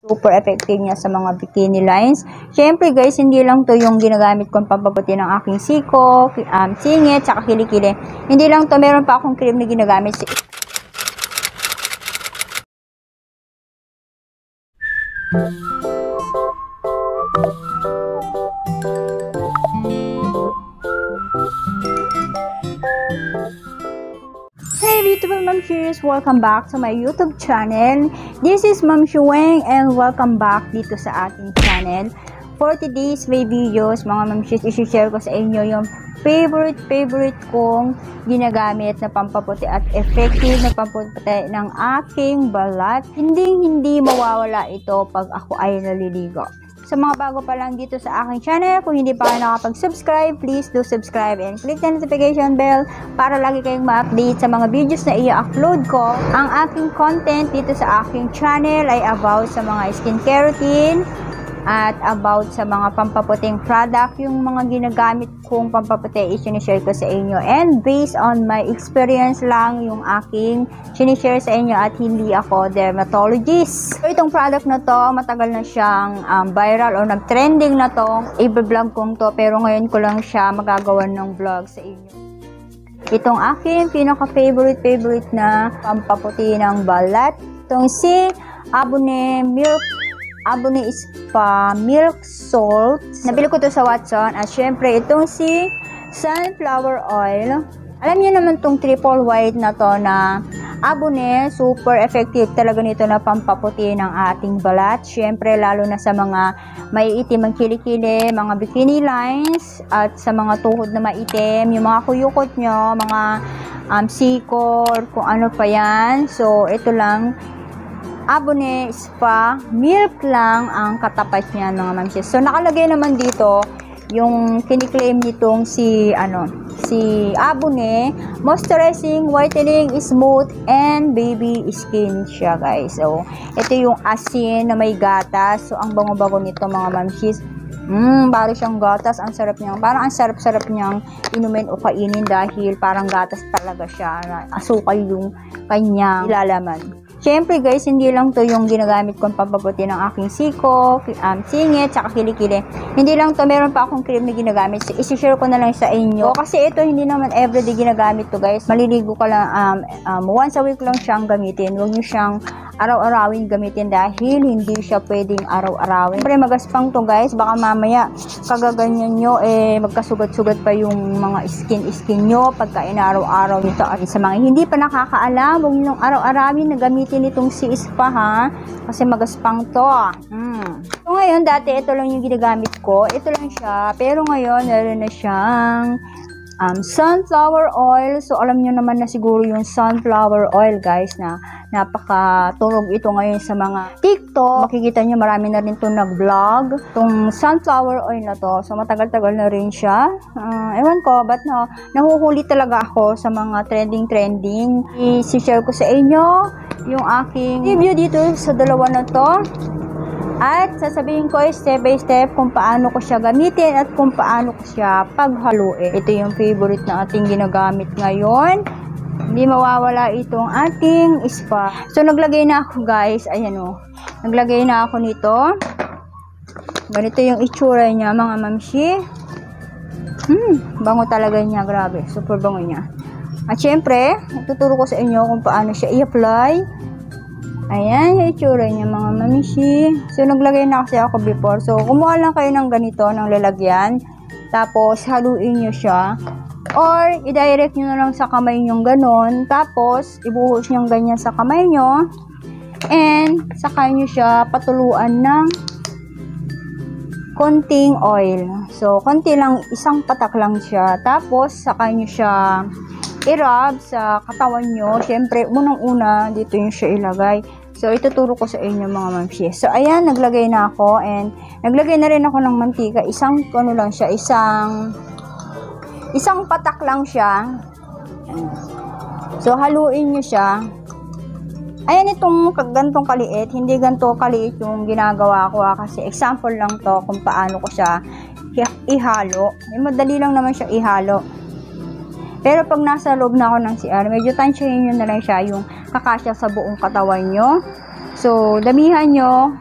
Super effective niya sa mga bikini lines. Syempre guys, hindi lang to yung ginagamit kong pampaputi ng aking siko, singit, saka kilikili. Hindi lang to, meron pa akong cream na ginagamit. Hey beautiful momshies! Welcome back to my YouTube channel. This is Momshie Weng and welcome back dito sa ating channel. For today's may videos, mga momshies, isi-share ko sa inyo yung favorite kong ginagamit na pampaputi at effective na pampaputi ng aking balat. Hindi mawawala ito pag ako ay naliligo. Sa mga bago pa lang dito sa aking channel, kung hindi pa kayo nakapag-subscribe, please do subscribe and click the notification bell para lagi kayong ma-update sa mga videos na i-upload ko. Ang aking content dito sa aking channel ay about sa mga skincare routine at about sa mga pampaputing product. Yung mga ginagamit kong pampaputi is sinishare ko sa inyo and based on my experience lang yung aking sinishare sa inyo at hindi ako dermatologist. So itong product na to, matagal na siyang viral o nag-trending na to. I-vlog kong to pero ngayon ko lang siya magagawa ng vlog sa inyo. Itong aking pinaka-favorite na pampaputi ng balat. Itong si A Bonne Spa Milk Salt. Nabili ko to sa Watson. At syempre, itong si sunflower oil. Alam niyo naman tong triple white na to na A Bonne, super effective talaga nito na pampaputi ng ating balat. Syempre, lalo na sa mga maiitim ang kilikili, mga bikini lines, at sa mga tuhod na maitim, yung mga kuyukot nyo, mga siko, kung ano pa yan. So, ito lang. A Bonne Spa Milk lang ang katapat niya mga mamsis. So nakalagay naman dito yung kiniklaim nitong si A Bonne moisturizing, whitening, smooth and baby skin siya guys. So ito yung asin na may gatas. So ang bango-bango nito mga mamsis. Parang siyang gatas, ang sarap niyang. Parang ang sarap-sarap niyang inumin o kainin dahil parang gatas talaga siya. Asukal yung kanyang ilalaman. Siyempre guys, hindi lang to yung ginagamit kong pampaputi ng aking siko, singit, saka kilikili. Hindi lang to, meron pa akong cream na ginagamit. So, isishare ko na lang sa inyo. So, kasi ito, hindi naman everyday ginagamit to guys. Maliligo ka lang, once a week lang siyang gamitin. Huwag nyo siyang araw-arawin gamitin dahil hindi siya pwedeng araw-arawin. Siyempre, magaspang to guys. Baka mamaya, kagaganyan nyo, magkasugat-sugat pa yung mga skin nyo pagka inaraw-araw nito. At sa mga hindi pa nakakaalam, huwag nyo araw-arawin na gamitin nitong si Spa ha, kasi magaspang to. So ngayon, dati ito lang yung ginagamit ko, ito lang siya, pero ngayon meron na siyang sunflower oil. So alam nyo naman na siguro yung sunflower oil guys na napakatunog ito ngayon sa mga TikTok. Makikita nyo marami na rin itong nag-vlog itong sunflower oil na to. So matagal-tagal na rin siya, ewan ko, but nahuhuli talaga ako sa mga trending. I-share ko sa inyo yung aking review dito sa dalawa na to at sasabihin ko step by step kung paano ko siya gamitin at kung paano ko siya paghaluin. Ito yung favorite na ating ginagamit ngayon, hindi mawawala itong ating spa. So naglagay na ako guys, ayan o, naglagay na ako nito. Ganito yung itsura niya mga mamshi. Bango talaga niya, grabe, super bango niya. At syempre, tuturo ko sa inyo kung paano siya i-apply. Ayan, yung itsura niya mga mamishi. So, naglagay na kasi ako before. So, kumuha lang kayo ng ganito, ng lalagyan. Tapos, haluin nyo siya. Or, i-direct nyo na lang sa kamay nyo ganon. Tapos, ibuhos nyo ganyan sa kamay nyo. And, saka nyo siya patuluan ng konting oil. So, konti lang, isang patak lang siya. Tapos, saka nyo siya i-rub sa katawan nyo. Siyempre, unang-una, dito yung siya ilagay. So, ituturo ko sa inyo mga mamshi. So, ayan, naglagay na ako. And, naglagay na rin ako ng mantika. Isang patak lang siya. So, haluin nyo siya. Ayan, itong gantong kaliit. Hindi ganto kaliit yung ginagawa ko. Kasi example lang to kung paano ko siya ihalo. Madali lang naman siya ihalo. Pero pag nasa loob na ako ng CR, medyo tansyahin nyo na lang siya yung kakasya sa buong katawan nyo. So, damihan nyo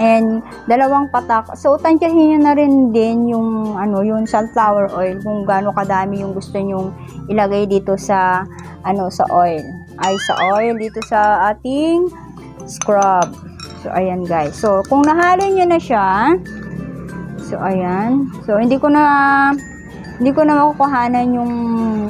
and dalawang patak. So tantyahin nyo na rin din yung ano, yung sunflower oil kung gaano kadami yung gusto nyong ilagay dito sa ano, sa oil. Ay sa oil dito sa ating scrub. So ayan guys. So kung nahalo nyo na siya, so ayan. So hindi ko na makukuhanan yung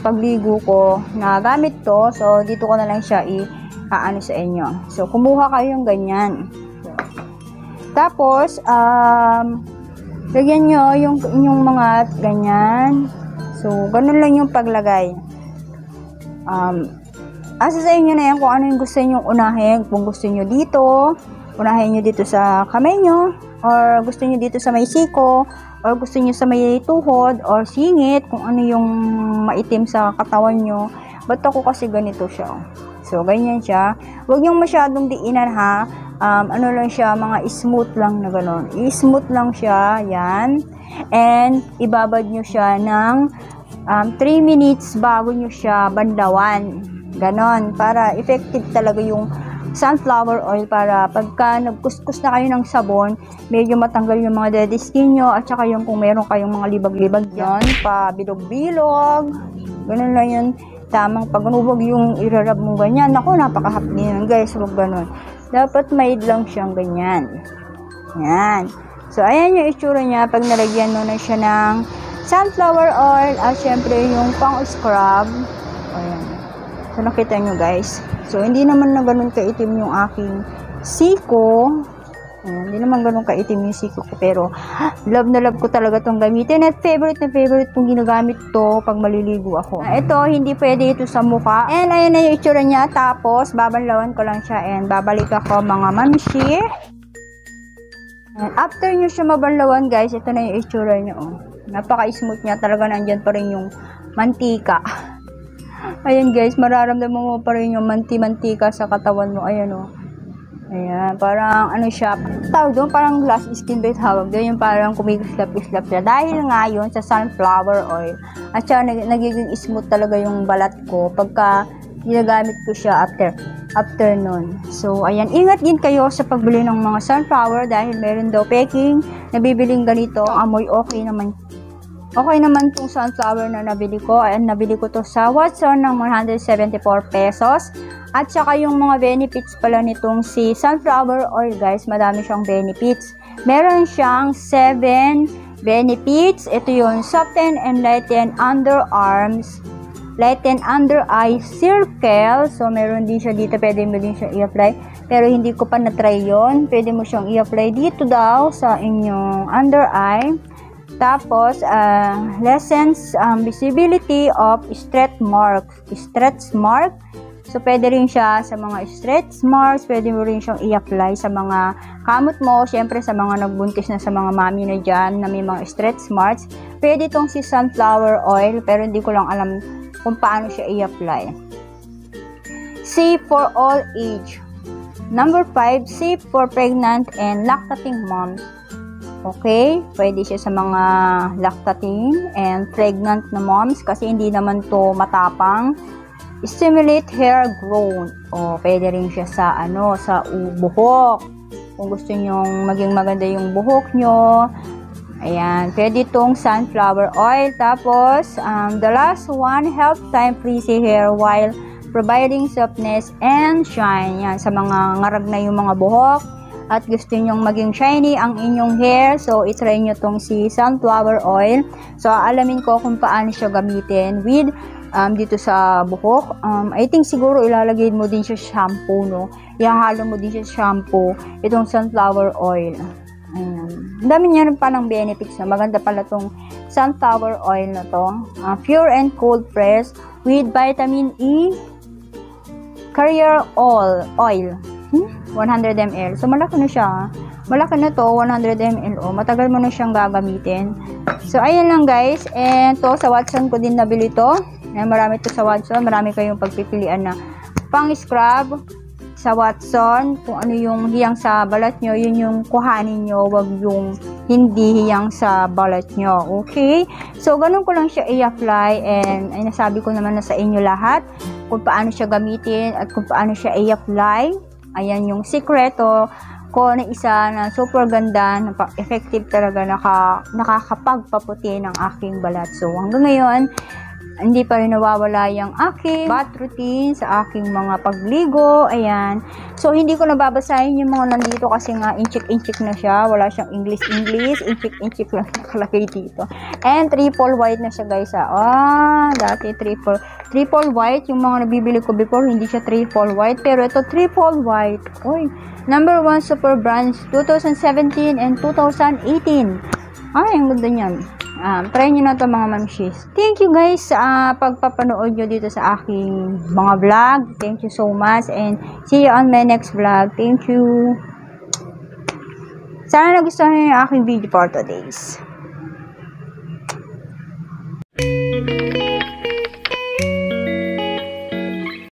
pagligo ko na gamit to. So, dito ko na lang siya i-aano sa inyo. So, kumuha kayo ng ganyan. So, tapos, lagyan nyo yung inyong mga ganyan. So, ganun lang yung paglagay. Asa sa inyo na yan kung ano yung gusto nyo unahin. Kung gusto nyo dito, unahin nyo dito sa kamay nyo. Or gusto nyo dito sa may siko. Or gusto nyo sa may tuhod or singit, kung ano yung maitim sa katawan nyo. But ako kasi ganito siya. So, ganyan siya. Huwag nyo masyadong diinan ha. Ano lang siya, mga smooth lang na gano'n. I-smooth lang siya, yan. And, ibabad nyo siya ng 3 minutes bago nyo siya bandawan. Ganon, para effective talaga yung sunflower oil, para pagka nagkuskus na kayo ng sabon, medyo matanggal yung mga dead skin nyo, at saka yung kung meron kayong mga libag-libag yun, pabilog-bilog, ganun lang yun, tamang pagunubog yung irarab mo ganyan. Naku, napakahapli yun guys, huwag ganun. Dapat made lang siyang ganyan. Yan. So, ayan yung itsura niya pag nalagyan mo na siya ng sunflower oil, at syempre yung pang-scrub. Ayan. So, nakita nyo guys. So, hindi naman na ganun kaitim yung aking siko. Ayan, hindi naman ganun kaitim yung siko ko. Pero, love na love ko talaga itong gamitin. At favorite na favorite kong ginagamit to pag maliligo ako. Ito, hindi pwede ito sa mukha. And, ayan na yung itsura niya. Tapos, babanlawan ko lang siya. And, babalik ako mga momshie. And, after nyo siya mabanlawan guys, ito na yung itsura niya. Oh. Napaka-smooth niya. Talaga nandyan pa rin yung mantika. Ayan guys, mararamdaman mo pa rin yung mantika sa katawan mo. Ayan o. Ayan, parang ano siya. Tawag doon, parang glass skin ba yung tawag doon. Yung parang kumikislap-islap siya. Dahil nga yun sa sunflower oil. At siya, nagiging smooth talaga yung balat ko pagka ginagamit ko siya after nun. So, ayan. Ingat din kayo sa pagbili ng mga sunflower dahil meron daw peking nabibiling ganito. Amoy okay naman. Okay naman itong sunflower na nabili ko. Ayan, nabili ko to sa Watson ng 174 pesos. At saka yung mga benefits pala nitong si sunflower oil guys, madami siyang benefits. Meron siyang 7 benefits. Ito yun, soften and lighten underarms, lighten under eye circle. So, meron din siya dito. Pwede mo din siya i-apply. Pero hindi ko pa na-try yun. Pwede mo siyang i-apply dito daw sa inyong under eye. Tapos, lessens visibility of stretch mark. So, pwede rin siya sa mga stretch marks. Pwede mo rin siyang i-apply sa mga kamot mo. Siyempre, sa mga nagbuntis na, sa mga mami na dyan na may mga stretch marks. Pwede itong si sunflower oil, pero hindi ko lang alam kung paano siya i-apply. Safe for all age. Number 5, safe for pregnant and lactating moms. Okay, pwede siya sa mga lactating and pregnant na moms kasi hindi naman to matapang. Stimulate hair growth. O, pwede rin siya sa ano, sa buhok. Kung gusto nyong maging maganda yung buhok nyo. Ayan, pwede itong sunflower oil. Tapos, the last one, help time frizzy hair while providing softness and shine. Yan, sa mga ngarag na yung mga buhok. At gusto nyong maging shiny ang inyong hair, so itry nyo tong si sunflower oil. So, alamin ko kung paano siya gamitin with dito sa buhok. I think siguro ilalagay mo din siya shampoo, no? Ihahalo mo din siya shampoo, itong sunflower oil. Ayan. Ang dami niya rin palang benefits na. Maganda pala tong sunflower oil na to. Pure and cold press with vitamin E carrier oil. 100 ml. So, malaki na siya. Malaki na to, 100 ml. O, matagal mo na siyang gagamitin. So, ayan lang guys. And to, sa Watson ko din nabili to. Ayan, marami to sa Watson. Marami kayong pagpipilian na pang-scrub sa Watson. Kung ano yung hiyang sa balat nyo, yun yung kuhanin nyo. Wag yung hindi hiyang sa balat nyo. Okay? So, ganun ko lang siya i-apply. And, ay, nasabi ko naman na sa inyo lahat kung paano siya gamitin at kung paano siya i-apply. Ayan yung sikreto ko na isa na super ganda, effective talaga, nakakapagpaputi ng aking balat. So hanggang ngayon, hindi pa rin nawawala yung aking bath routine sa aking mga pagligo. Ayan. So, hindi ko nababasahin yung mga nandito kasi nga inchik-inchik na siya. Wala siyang English-English. Inchik-inchik lang nakalagay dito. And triple white na siya, guys. Ah, dati triple white. Yung mga nabibili ko before, hindi siya triple white. Pero ito, triple white. Uy, #1 super brands 2017 and 2018. Ay, ang ganda niyan. Try nyo na ito, mga momshies. Thank you guys sa pagpapanood nyo dito sa aking mga vlog. Thank you so much and see you on my next vlog. Thank you. Sana nagustuhan nyo yung aking video for today's.